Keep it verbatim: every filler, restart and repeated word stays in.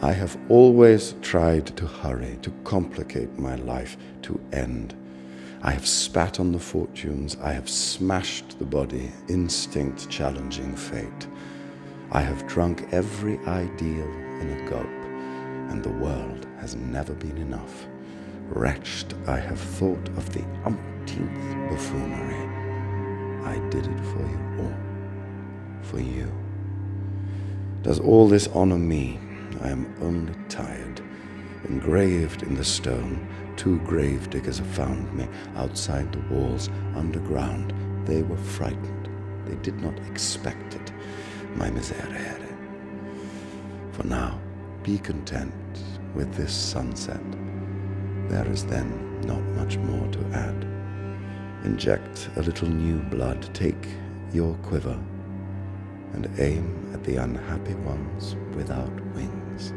I have always tried to hurry, to complicate my life, to end. I have spat on the fortunes, I have smashed the body, instinct challenging fate. I have drunk every ideal in a gulp, and the world has never been enough. Wretched, I have thought of the umpteenth buffoonery. I did it for you all, for you. Does all this honor me? I am only tired, engraved in the stone. Two grave diggers have found me, outside the walls, underground. They were frightened. They did not expect it, my miserere. For now, be content with this sunset. There is then not much more to add. Inject a little new blood, take your quiver, and aim at the unhappy ones without wings.